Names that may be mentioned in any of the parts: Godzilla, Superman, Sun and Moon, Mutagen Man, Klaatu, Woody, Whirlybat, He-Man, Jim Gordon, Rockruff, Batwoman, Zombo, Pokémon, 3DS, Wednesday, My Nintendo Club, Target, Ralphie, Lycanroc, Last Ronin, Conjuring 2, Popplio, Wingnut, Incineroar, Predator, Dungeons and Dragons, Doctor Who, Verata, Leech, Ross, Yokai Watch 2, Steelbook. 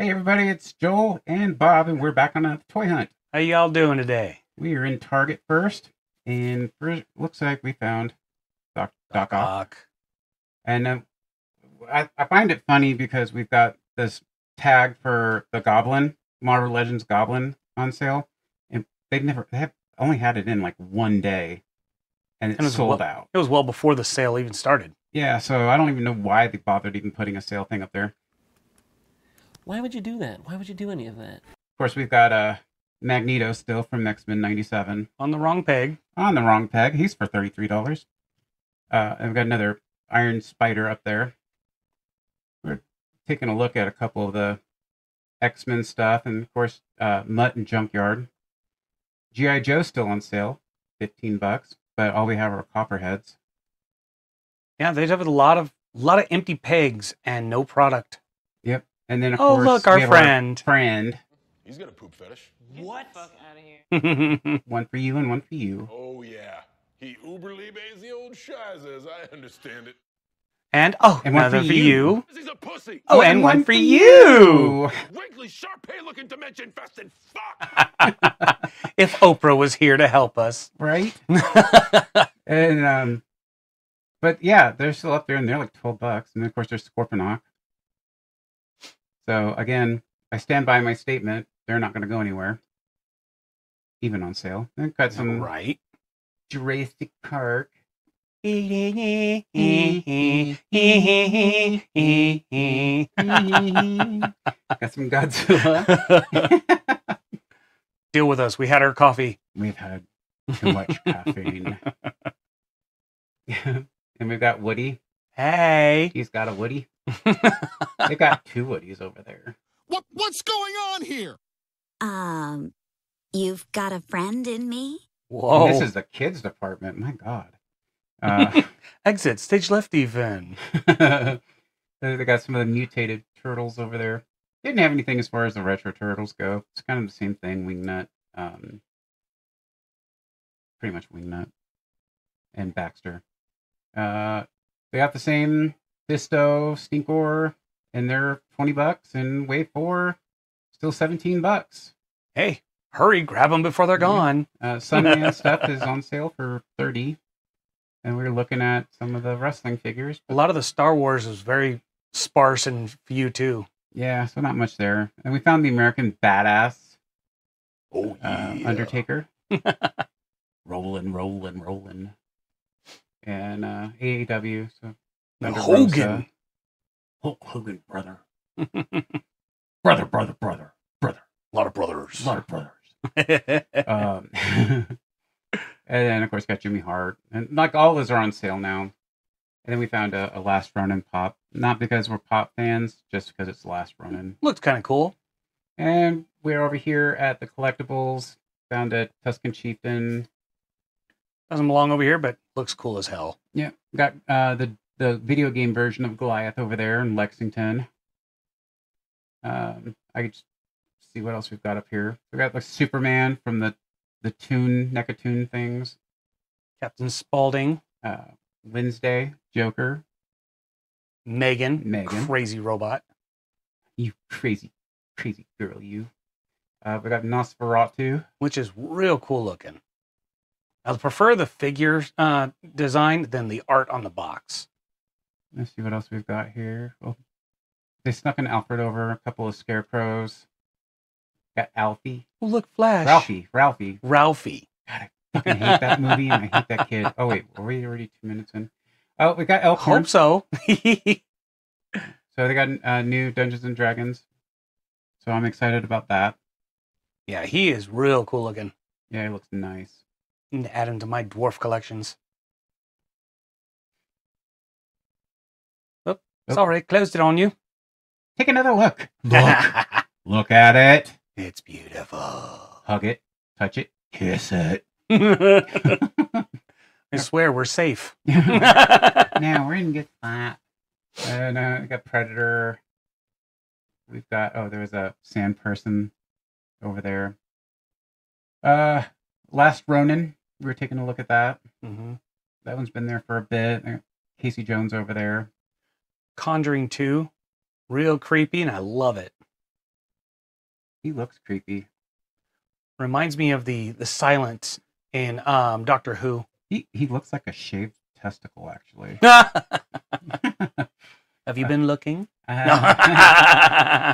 Hey everybody, it's Joel and Bob, and we're back on a toy hunt. How y'all doing today? We are in Target first, and first, looks like we found Doc Ock. And I find it funny because we've got this tag for the Goblin, Marvel Legends Goblin, on sale, and they only had it in like one day, and it was sold out. It was well before the sale even started. Yeah, so I don't even know why they bothered even putting a sale thing up there. Why would you do that? Why would you do any of that? Of course, we've got Magneto still from X-Men 97. On the wrong peg. On the wrong peg. He's for $33. And we've got another Iron Spider up there. We're taking a look at a couple of the X-Men stuff. And, of course, Mutt and Junkyard. G.I. Joe still on sale. $15. But all we have are Copperheads. Yeah, they have a lot of empty pegs and no product. Yep. And then, of course, look, our friend. He's got a poop fetish. What? Get the fuck out of here. One for you and one for you. Oh, yeah. He uberlibes the old shizas. I understand it. And, another for you. He's a pussy. Oh, and one for you. Wrinkly, Sharpay-looking dimension-fested fuck. If Oprah was here to help us. Right? And, but, yeah, they're still up there, and they're like $12. And, then, of course, there's Scorponok. So, again, I stand by my statement. They're not going to go anywhere. Even on sale. They've got some Jurassic Park. Got some Godzilla. Deal with us. We had our coffee. We've had too much caffeine. And we've got Woody. Hey. He's got a Woody. They got two Woodies over there. What's going on here? You've got a friend in me? Whoa. And this is the kids department. My God. Exit, stage left even. They got some of the mutated turtles over there. They didn't have anything as far as the retro turtles go. It's kind of the same thing. Wingnut. Pretty much Wingnut. And Baxter. They got the same Fisto, Stinkor, and they're $20, and Wave 4, still $17. Hey, hurry, grab them before they're gone. Sun Man stuff is on sale for $30, and we're looking at some of the wrestling figures. A lot of the Star Wars is very sparse and few, too. Yeah, so not much there. And we found the American Badass Undertaker. rolling. And AAW, so... Hogan. Hulk Hogan, brother. brother. A lot of brothers. And then, of course, got Jimmy Hart. And, like, all those are on sale now. And then we found a Last Ronin Pop. Not because we're Pop fans, just because it's Last Ronin. Looks kind of cool. And we're over here at the collectibles. Found a Tuscan Chieftain. Doesn't belong over here, but looks cool as hell. Yeah. Got the video game version of Goliath over there in Lexington. I could just see what else we've got up here. We got like Superman from the NECA Toon things. Captain Spaulding. Wednesday. Joker. Megan. Crazy robot. You crazy girl, you. We got Nosferatu. Which is real cool looking. I prefer the figure design than the art on the box. Let's see what else we've got here. Oh, they snuck an Alfred over, a couple of scarecrows. Got Alfie. Oh, look, Flash. Ralphie. God, I fucking hate that movie, and I hate that kid. Oh, wait, were we already 2 minutes in? Oh, we got Elkhorn. Hope so. So they got new Dungeons and Dragons. So I'm excited about that. Yeah, he is real cool looking. Yeah, he looks nice. And add him to my dwarf collections. Sorry, closed it on you. Take another look. Look at it. It's beautiful. Hug it, touch it, kiss it. I swear we're safe. Now we're in good spot. And we got Predator. We've got there was a sand person over there. Last Ronin. We were taking a look at that. Mm-hmm. That one's been there for a bit. Casey Jones over there. Conjuring 2, real creepy, and I love it. He looks creepy. Reminds me of the Silent in Doctor Who. He looks like a shaved testicle, actually. Have you been looking? No.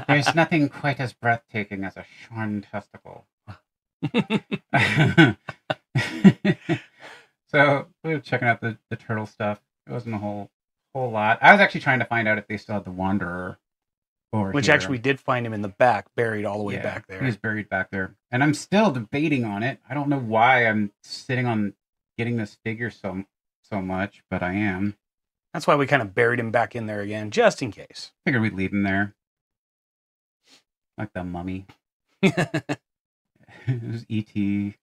There's nothing quite as breathtaking as a shorn testicle. So we were checking out the turtle stuff. It wasn't a whole lot. I was actually trying to find out if they still had the Wanderer. Which actually we did find him in the back, buried all the way back there. He was buried back there. And I'm still debating on it. I don't know why I'm sitting on getting this figure so much, but I am. That's why we kind of buried him back in there again, just in case. Figured we'd leave him there. Like the mummy. It was ET.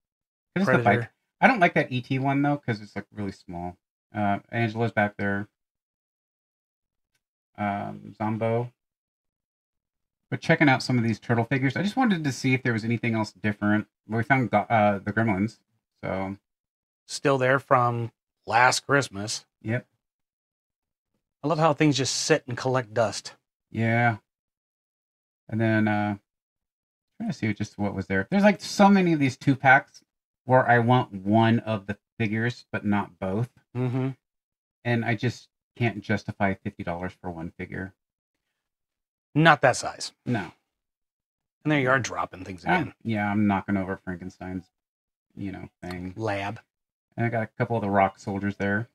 Predator. I don't like that ET one, though, because it's like really small. Angela's back there. Zombo. But checking out some of these turtle figures, I just wanted to see if there was anything else different. We found the gremlins, so still there from last Christmas. Yep. I love how things just sit and collect dust. Yeah. And then trying to see just what was there. There's like so many of these 2-packs where I want one of the figures, but not both. Mm-hmm. And I just can't justify $50 for one figure. Not that size. No. And there you are dropping things again. Yeah, I'm knocking over Frankenstein's, thing. Lab. And I got a couple of the rock soldiers there.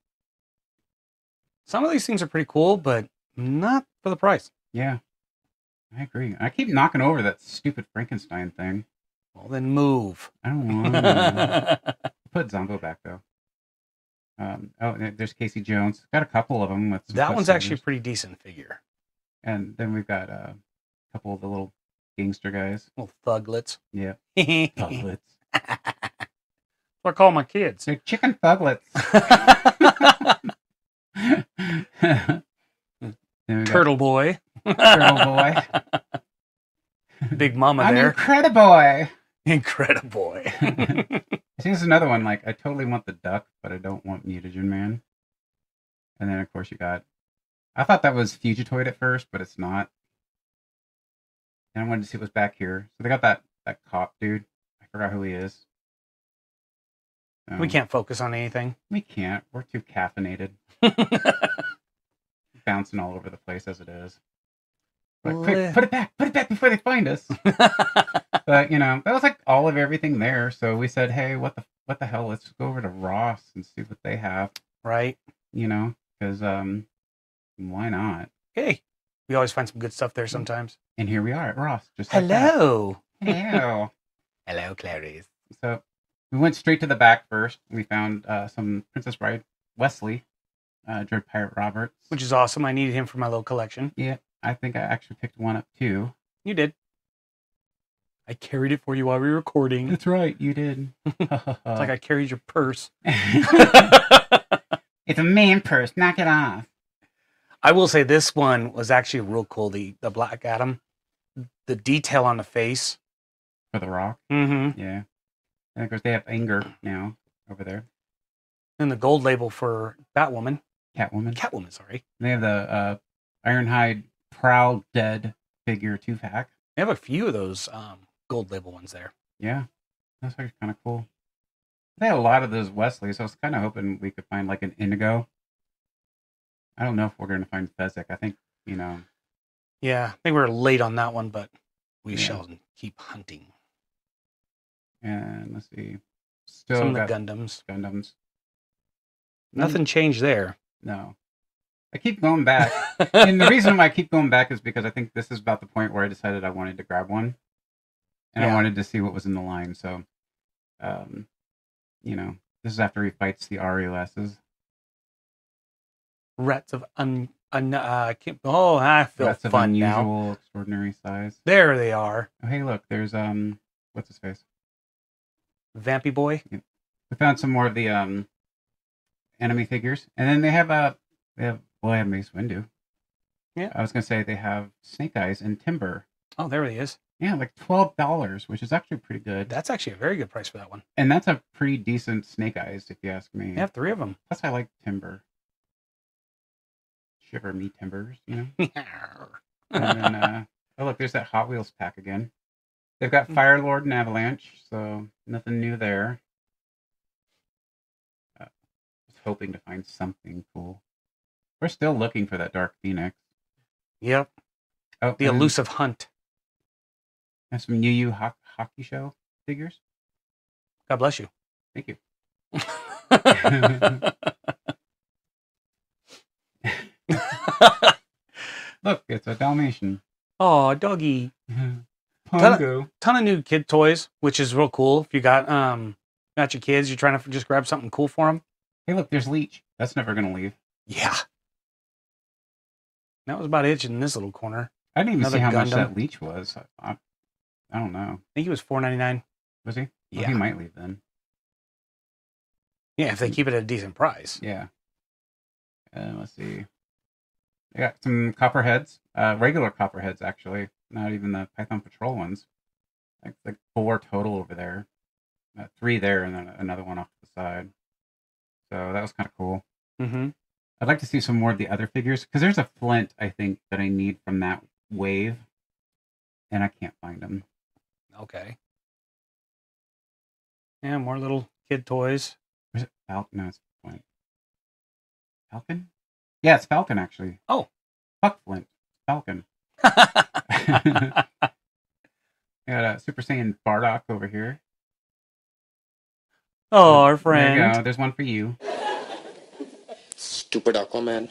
Some of these things are pretty cool, but not for the price. Yeah, I agree. I keep knocking over that stupid Frankenstein thing. Well, then move. I don't want to. Put Zombo back, though. Oh, there's Casey Jones. Got a couple of them. That one's actually a pretty decent figure. And then we've got a couple of the little gangster guys. Little thuglets. Yeah. Thuglets. That's what I call my kids. They're chicken thuglets. Turtle boy. Turtle boy. Big mama I'm there. Incrediboy. Incrediboy. I think there's another one. Like, I totally want the duck, but I don't want Mutagen Man. And then, of course, you got... I thought that was Fugitoid at first, but it's not. And I wanted to see what was back here. So they got that cop dude. I forgot who he is. We can't focus on anything. We can't. We're too caffeinated. Bouncing all over the place as it is. Like, quick, put it back. Put it back before they find us. But, that was like all of everything there. So we said, hey, what the hell? Let's go over to Ross and see what they have. Right. Because... why not? Hey, we always find some good stuff there sometimes. And here we are at Ross. Just like hello. That. Hello. Hello, Clarice. So we went straight to the back first. We found some Princess Bride, Wesley, Dread Pirate Roberts. Which is awesome. I needed him for my little collection. Yeah, I think I actually picked one up too. You did. I carried it for you while we were recording. That's right, you did. It's like I carried your purse. It's a man purse. Knock it off. I will say this one was actually real cool. The Black Adam, the detail on the face. For the Rock? Mm-hmm. Yeah. And of course, they have Anger now over there. And the gold label for Batwoman. Catwoman, sorry. And they have the Ironhide Proud Dead figure 2-pack. They have a few of those gold label ones there. Yeah. That's actually kind of cool. They had a lot of those Wesley, so I was kind of hoping we could find like an Indigo. I don't know if we're going to find Fezzik. I think, Yeah, I think we're late on that one, but we shall keep hunting. And let's see. Still some of the Gundams. Nothing changed there. No. I keep going back. And the reason why I keep going back is because I think this is about the point where I decided I wanted to grab one. And I wanted to see what was in the line. So, this is after he fights the RUSs. Rats of I feel Rats fun of unusual, now. Extraordinary size. There they are. Oh, hey, look, there's what's his face? Vampy boy. Yeah. We found some more of the enemy figures, and then they have Mace Windu. Yeah, I was gonna say they have Snake Eyes and Timber. Oh, there he is. Yeah, like $12, which is actually pretty good. That's actually a very good price for that one. And that's a pretty decent Snake Eyes, if you ask me. They have 3 of them. Plus, I like Timber. Shiver me timbers, And then, oh, look, there's that Hot Wheels pack again. They've got Fire Lord and Avalanche, so nothing new there. Was hoping to find something cool. We're still looking for that Dark Phoenix. Yep. Oh, the elusive hunt. Have some Yu Yu Hockey Show figures. God bless you. Thank you. Look, it's a Dalmatian. Oh, doggy. Ton of new kid toys, which is real cool. If you got your kids, you're trying to just grab something cool for them. Hey, look, there's Leech. That's never going to leave. Yeah. That was about it in this little corner. I didn't even see how much that Leech was. I don't know. I think he was $4.99. Was he? Yeah. Well, he might leave then. Yeah, if they keep it at a decent price. Yeah. Let's see. I got some Copperheads. Regular Copperheads, actually. Not even the Python Patrol ones. Like 4 total over there. 3 there and then another one off to the side. So that was kind of cool. Mm-hmm. I'd like to see some more of the other figures. Because there's a Flint, I think, that I need from that wave. And I can't find them. Okay. Yeah, more little kid toys. Is it Falcon? No, it's Flint. Falcon? Yeah, it's Falcon, actually. Oh. Fuck Flint. Falcon. I got a Super Saiyan Bardock over here. Oh, our friend. There you go. There's one for you. Stupid Aquaman.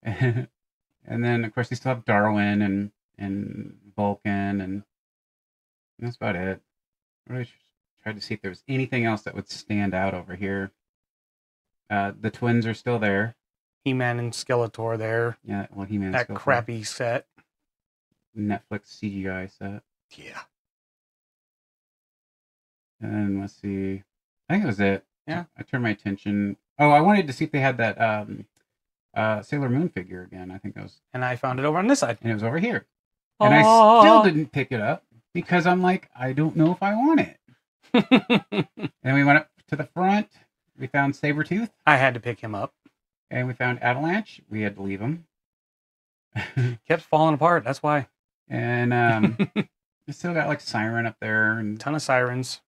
And then, of course, they still have Darwin and Vulcan, and that's about it. I really tried to see if there was anything else that would stand out over here. The twins are still there. He-Man and Skeletor there. Yeah, well, He-Man. That Skeletor. Crappy set. Netflix CGI set. Yeah. And let's see. I think it was it. Yeah. I turned my attention. Oh, I wanted to see if they had that Sailor Moon figure again. I think it was. And I found it over on this side. And it was over here. Aww. And I still didn't pick it up because I'm like, I don't know if I want it. And we went up to the front. We found Sabretooth. I had to pick him up. And we found Avalanche. We had to leave him. Kept falling apart. That's why. And we still got like Siren up there. And ton of Sirens.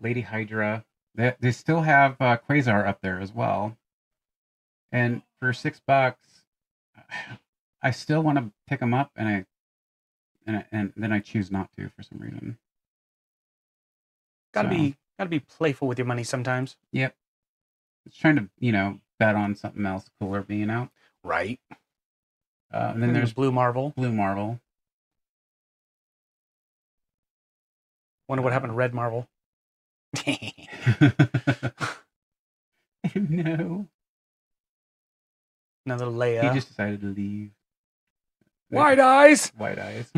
Lady Hydra. They still have Quasar up there as well. And for $6, I still want to pick them up, and then I choose not to for some reason. Gotta be playful with your money sometimes. Yep. It's trying to, you know, bet on something else cooler being out. Right. And then there's Blue Marvel. Blue Marvel. Wonder what happened to Red Marvel. No. Another Leia. He just decided to leave. White eyes. White eyes.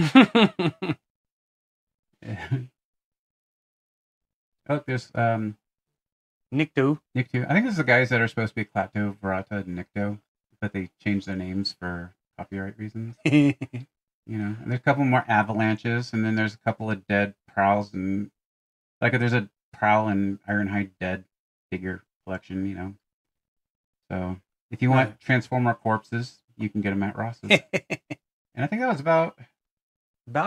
Oh, there's Nikto. Nikto. I think this is the guys that are supposed to be Klaatu, Verata, and Nikto, but they changed their names for copyright reasons. You know, and there's a couple more Avalanches, and then there's a couple of dead Prowls, and like there's a Prowl and Ironhide dead figure collection, you know. So if you want Transformer corpses, you can get them at Ross's. And I think that was about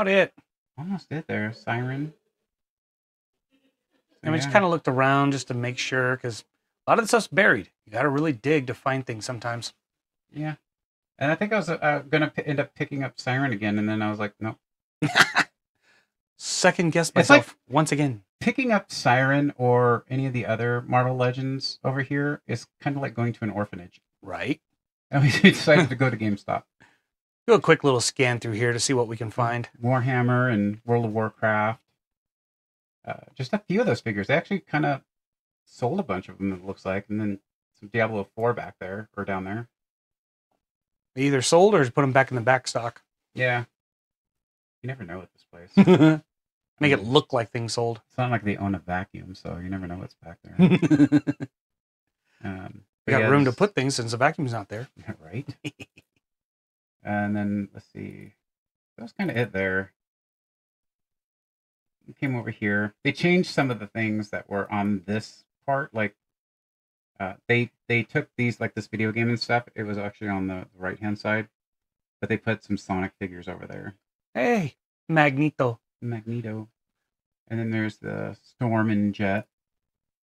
it. Almost it there. Siren. And we just kind of looked around just to make sure, because a lot of the stuff's buried. You got to really dig to find things sometimes. Yeah. And I think I was going to end up picking up Siren again, and then I was like, nope. Second guess myself once again. Picking up Siren or any of the other Marvel Legends over here is kind of like going to an orphanage. Right. And we decided to go to GameStop. Do a quick little scan through here to see what we can find. Warhammer and World of Warcraft. Just a few of those figures. They actually kind of sold a bunch of them, it looks like. And then some Diablo 4 back there, or down there. They either sold or just put them back in the back stock. Yeah. You never know at this place. Make it look like things sold. It's not like they own a vacuum, so you never know what's back there. We got room to put things since the vacuum's not there. Right. And then, let's see. That was kind of it there. We came over here. They changed some of the things that were on this part. Like, they took these, like this video game and stuff. It was actually on the right-hand side. But they put some Sonic figures over there. Hey, Magneto. And then there's the Storm and Jet.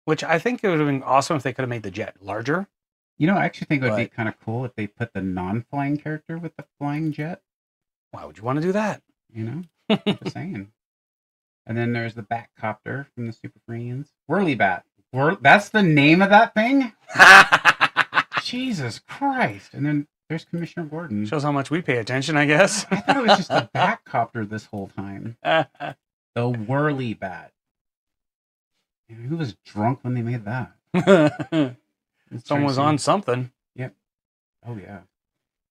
Which I think it would have been awesome if they could have made the Jet larger. You know, I actually think it would be kind of cool if they put the non-flying character with the flying jet. Why would you want to do that? You know, just saying. And then there's the Batcopter from the Super Friends. Whirlybat. That's the name of that thing? Jesus Christ. And then there's Commissioner Gordon. Shows how much we pay attention, I guess. I thought it was just a Batcopter this whole time. The Whirlybat. Man, who was drunk when they made that? Someone was on something. Yep. Oh, yeah.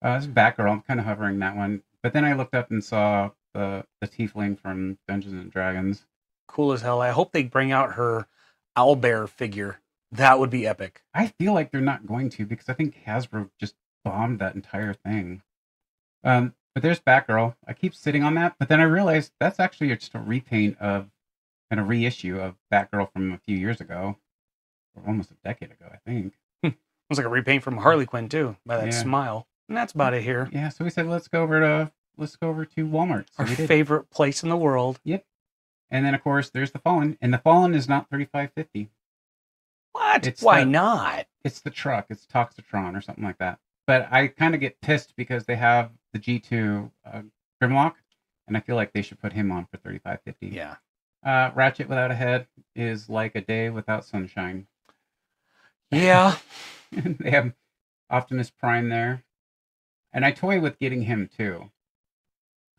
This is Batgirl. I'm kind of hovering that one. But then I looked up and saw the Tiefling from Dungeons and Dragons. Cool as hell. I hope they bring out her owlbear figure. That would be epic. I feel like they're not going to because I think Hasbro just bombed that entire thing. But there's Batgirl. I keep sitting on that. But then I realized that's actually just a repaint of and a reissue of Batgirl from a few years ago. Or almost a decade ago, I think. It was like a repaint from Harley Quinn too, by that smile. And that's about it here. Yeah, so we said let's go over to Walmart. So our favorite place in the world. Yep. And then of course there's the Fallen, and the Fallen is not $35.50. What? Why not? It's the truck. It's Toxitron or something like that. But I kind of get pissed because they have the G2 Grimlock, and I feel like they should put him on for $35.50. Yeah. Ratchet without a head is like a day without sunshine. Yeah. They have Optimus Prime there. And I toy with getting him, too.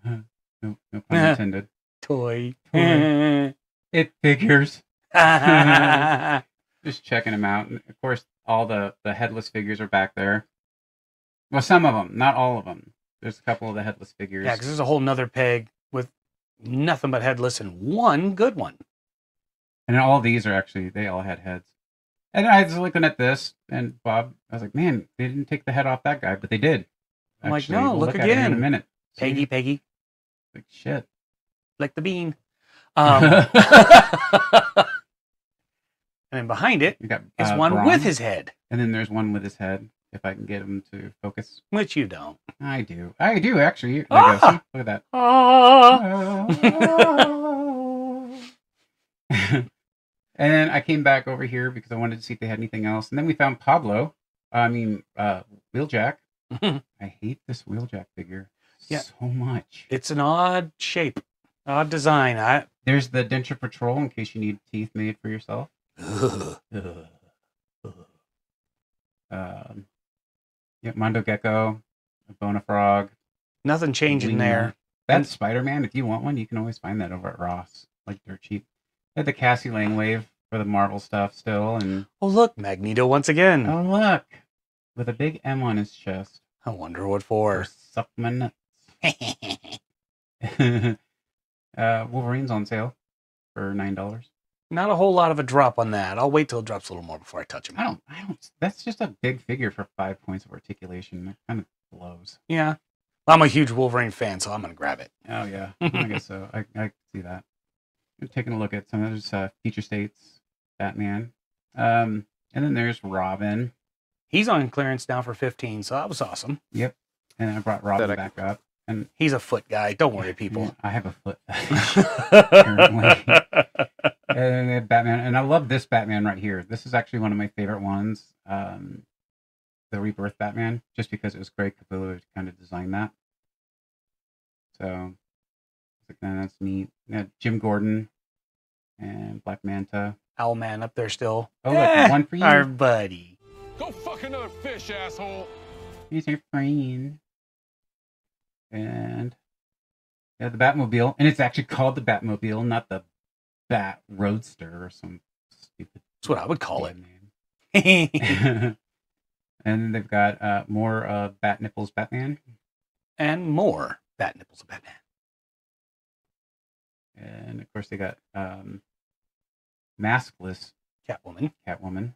No pun intended. Toy. It figures. Just checking him out. And of course, all the headless figures are back there. Well, some of them. Not all of them. There's a couple of the headless figures. Yeah, because there's a whole nother peg with nothing but headless and one good one. And all these are actually, they all had heads. And I was looking at this, and Bob, I was like, man, they didn't take the head off that guy, but they did. I'm actually, like, no, we'll look again. At it in a minute. Peggy. Like, shit. Like the bean. And then behind it is one Braun. With his head. And then there's one with his head, if I can get him to focus. Which you don't. I do, actually. There you go. Look at that. And then I came back over here because I wanted to see if they had anything else. And then we found Pablo. Wheeljack. I hate this Wheeljack figure so much. It's an odd shape, odd design. There's the denture patrol in case you need teeth made for yourself. Mondo Gecko, a Bonafrog. Nothing changing there. That's Spider-Man. If you want one, you can always find that over at Ross. Like they're cheap. They had the Cassie Langwave for the Marvel stuff still, and oh look, Magneto once again. Oh look, with a big M on his chest. I wonder what for. Suck my nuts. Wolverine's on sale for $9. Not a whole lot of a drop on that. I'll wait till it drops a little more before I touch him. I don't. That's just a big figure for 5 points of articulation. That kind of blows. Yeah, well, I'm a huge Wolverine fan, so I'm gonna grab it. Oh yeah, I guess so. I see that. Taking a look at some of those feature states, Batman. And then there's Robin. He's on clearance now for $15, so that was awesome. Yep. And I brought Robin back up. And he's a foot guy. Don't worry, people. I have a foot. Apparently. And then they have Batman. And I love this Batman right here. This is actually one of my favorite ones. The Rebirth Batman, just because it was Greg Capullo to kind of design that. So... that's neat. Yeah, Jim Gordon and Black Manta. Owlman up there still. Oh, look, one for you. Our buddy. Go fuck another fish, asshole. He's your friend. And yeah, the Batmobile. And it's actually called the Batmobile, not the Bat Roadster or some stupid. That's what I would call it. Name. And they've got more Bat Nipples Batman. And more Bat Nipples Batman. And of course, they got maskless Catwoman.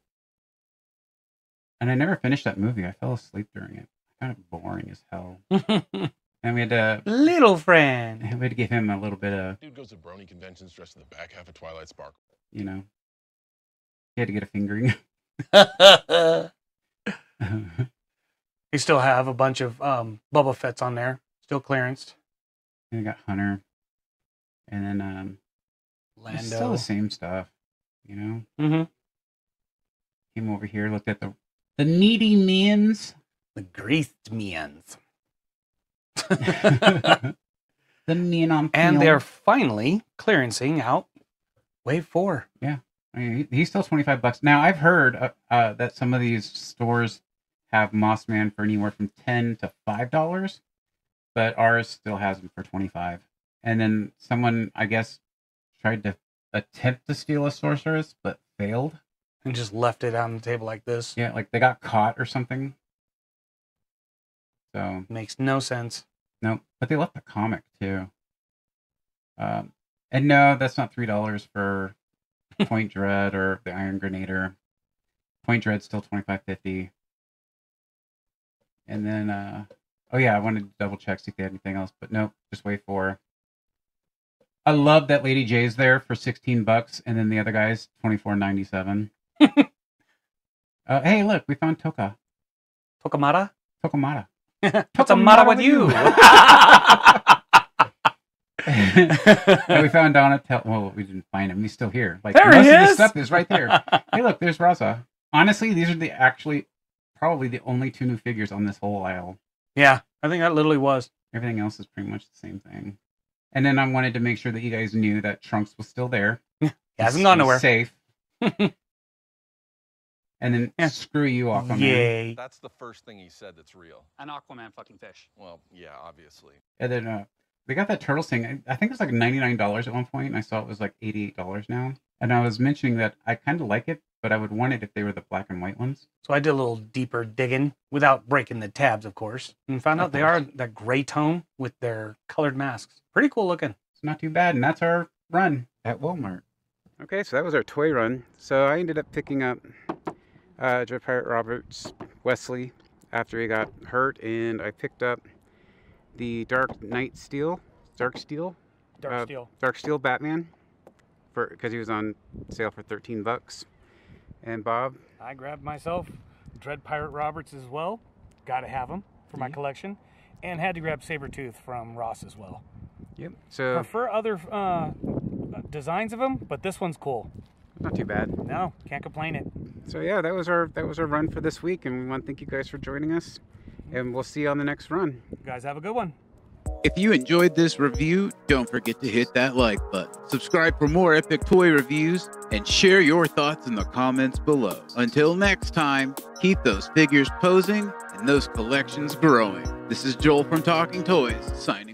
And I never finished that movie. I fell asleep during it. Kind of boring as hell. And we had to little friend. We had to give him a little bit of. Dude goes to brony conventions dressed in the back half of Twilight Sparkle. You know, he had to get a fingering. They still have a bunch of Bubba Fett's on there, still clearanced. I got Hunter. And then Lando. It's still the same stuff, you know? Mm-hmm. Came over here, looked at the needy means. The greased means. The mean on. And they're finally clearancing out Wave 4. Yeah. I mean, he's still $25. Now, I've heard that some of these stores have Moss Man for anywhere from $10 to $5, but ours still has them for $25. And then someone, I guess, tried to attempt to steal a sorceress, but failed. And just left it on the table like this. Yeah, like they got caught or something. So makes no sense. No, but they left the comic, too. And no, that's not $3 for Point Dread or the Iron Grenader. Point Dread's still $25.50. And then, oh yeah, I wanted to double check, see if they had anything else, but nope, just Wave 4. I love that Lady J's there for $16, and then the other guy's $24.97. Hey, look, we found Toka. Tokamata? Tokamata. What's the matter with you? And we found Donatello. Well, we didn't find him. He's still here. Like, there he is. The stuff is right there. Hey, look, there's Raza. Honestly, these are the probably the only two new figures on this whole aisle. Yeah, I think that literally was. Everything else is pretty much the same thing. And then I wanted to make sure that you guys knew that Trunks was still there. He hasn't gone nowhere. Safe. And then screw you, Aquaman. Yay. That's the first thing he said that's real. An Aquaman fucking fish. Well, yeah, obviously. And then we got that turtle thing. I think it was like $99 at one point, and I saw it was like $88 now. And I was mentioning that I kind of like it, but I would want it if they were the black and white ones. So I did a little deeper digging without breaking the tabs, of course, and found out they are that gray tone with their colored masks. Pretty cool looking. It's not too bad, and that's our run at Walmart. Okay, so that was our toy run. So I ended up picking up Dread Pirate Roberts, Wesley, after he got hurt, and I picked up the Dark Steel Batman, because he was on sale for $13. And Bob, I grabbed myself Dread Pirate Roberts as well. Got to have him for my collection, and had to grab Sabretooth from Ross as well. Yep. So prefer other designs of him, but this one's cool. Not too bad. No, can't complain it. So yeah, that was our run for this week, and we want to thank you guys for joining us, and we'll see you on the next run. You guys have a good one. If you enjoyed this review, don't forget to hit that like button, subscribe for more epic toy reviews, and share your thoughts in the comments below. Until next time, keep those figures posing and those collections growing. This is Joel from Talking Toys, signing